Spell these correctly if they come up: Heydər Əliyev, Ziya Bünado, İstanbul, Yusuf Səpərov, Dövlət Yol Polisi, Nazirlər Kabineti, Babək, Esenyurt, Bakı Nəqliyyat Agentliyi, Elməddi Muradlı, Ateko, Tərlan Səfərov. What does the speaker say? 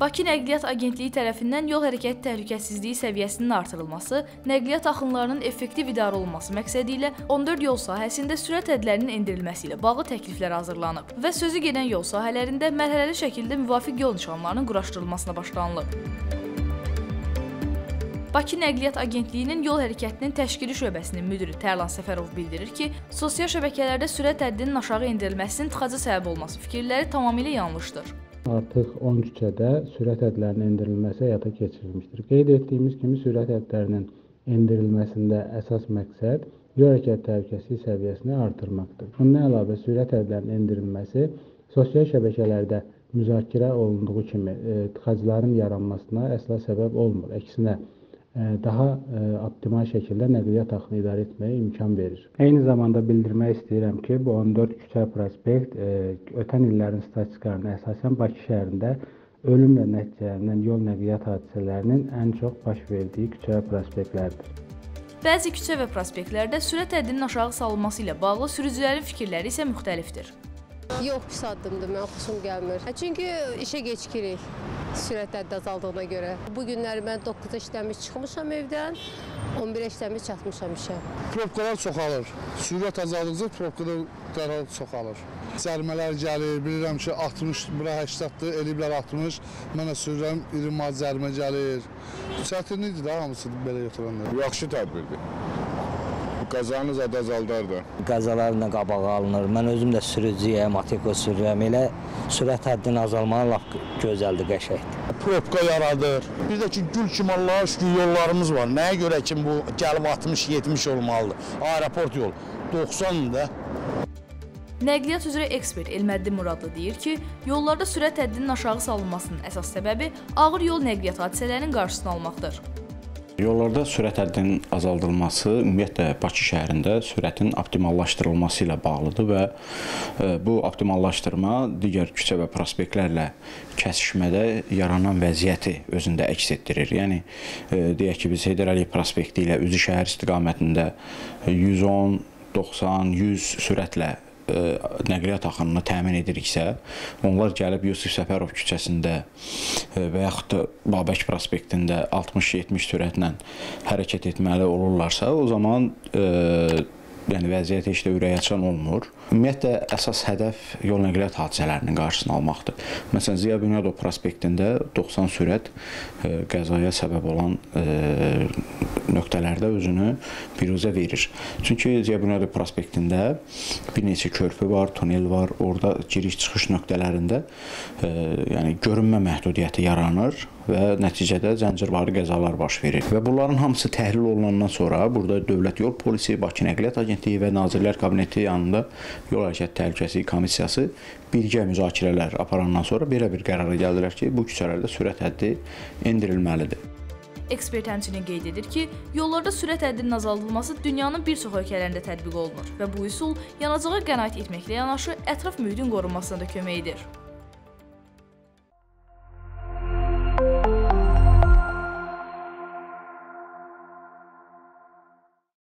Bakı Nəqliyyat Agentliyi tərəfindən yol hərəkəti təhlükəsizliyi səviyyəsinin artırılması, nəqliyyat axınlarının effektiv idarə olunması məqsədi ilə 14 yol sahəsində sürət hədlərinin endirilməsi ilə bağlı təkliflər hazırlanıb və sözü gedən yol sahələrində mərhələli şəkildə müvafiq yol nişanlarının quraşdırılmasına başlanılıb. Bakı Nəqliyyat Agentliyinin yol hərəkətinin təşkili şöbəsinin müdiri Tərlan Səfərov bildirir ki, sosial şəbəkələrdə sürət həddinin aşağı endirilməsinin tıxaca səbəb olması fikirləri tamamilə yanlışdır. Artıq 10 küçədə sürət həddlərinin endirilməsi həyata keçirilmişdir. Qeyd etdiyimiz kimi sürət həddlərinin endirilməsində əsas məqsəd yol hərəkət təhlükəsizliyi səviyyəsini artırmaqdır. Bundan əlavə sürət həddlərinin endirilməsi sosial şəbəkələrdə müzakirə olunduğu kimi tıxacların yaranmasına əsla səbəb olmur. Əksinə, daha optimal şəkildə nəqliyyat axını idarə etməyə imkan verir. Eyni zamanda bildirmək istəyirəm ki, bu 14 küçə prospekt ötən illərin statistikalarına əsasən Bakı şəhərində ölümlə nəticələnən yol nəqliyyat hadisələrinin ən çox baş verdiyi küçə prospektlərdir. Bəzi küçə və prospektlərdə sürət həddinin aşağı salınması ilə bağlı sürücülərin fikirləri isə müxtəlifdir. Yox, pis addımdır, mən xoşum gəlmir. Çünki işə gecikirik. Sürət həddi azaldığına görə. Bu günləri mən 9-da işləmiş çıxmışam evdən, 11-ə işləmiş çatmışam işə. Probkalar çoxalır. Sürət azaldıqca probkalar çoxalır. Cərmələr gəlir, bilirəm ki, 60, bura 80-dir, eliblər 60. Mənə sürürəm, 20 cərmə gəlir. Çətinlikdir də hamısı belə götürənlər. Yaxşı tədbirdir. Qazanız adı azaldardı. Qazalarla qabağa alınır. Mən özüm də sürücüyəm, Ateko sürürəm. Elə sürət həddini azalmanın laf gözəldir, qəşəkdir. Probka yaradır. Bir də ki, gül kimi Allaha şükür yollarımız var. Nəyə görə ki, bu gəlib 60-70 olmalıdır. Aeroport yol 90-dır da. Nəqliyyat üzrə ekspert Elməddi Muradlı deyir ki, yollarda sürət həddinin aşağı salınmasının əsas səbəbi ağır yol nəqliyyat hadisələrinin qarşısını almaqdır. Yollarda sürət həddinin azaldılması ümumiyyətlə Bakı şəhərində sürətin optimallaşdırılması ilə bağlıdır və bu optimallaşdırma digər küçə və prospektlərlə kəsişmədə yaranan vəziyyəti özündə əks etdirir. Yəni, deyək ki, biz Heydər Əliyev prospekti ilə üzü şəhər istiqamətində 110, 90, 100 sürətlə nəqliyyat axınını təmin ediriksə, onlar gəlib Yusuf Səpərov küçəsində və yaxud da Babək prospektində 60-70 sürətlə hərəkət etməli olurlarsa, o zaman vəziyyət heç də ürəkaçan olmur. Ümumiyyətlə, əsas hədəf yol nəqliyyat hadisələrinin qarşısını almaqdır. Məsələn, Ziya Bünado prospektində 90 sürət qəzaya səbəb olan nöqtələrdə özünü biruzə verir. Çünki Ziya Bünado prospektində bir neçə körpü var, tunel var, orada giriş-çıxış nöqtələrində görünmə məhdudiyyəti yaranır və nəticədə zəncirvari qəzalar baş verir. Və bunların hamısı təhlil olunandan sonra burada Dövlət Yol Polisi, Bakı Nəqliyyat Agentliyi və Nazirlər Kabineti yanında Yol Hərəkət Təhlükəsizliyi Komissiyası birgə müzakirələr aparandan sonra belə bir qərara gəldilər ki, bu küçələrdə sürət həddi endirilməlidir. Ekspert həmçinin qeyd edir ki, yollarda sürət həddinin azaldılması dünyanın bir çox ölkələrində tətbiq olunur və bu üsul yanacağa qənaət etməklə yanaşı ətraf mühitin qorunmasına da kömək edir.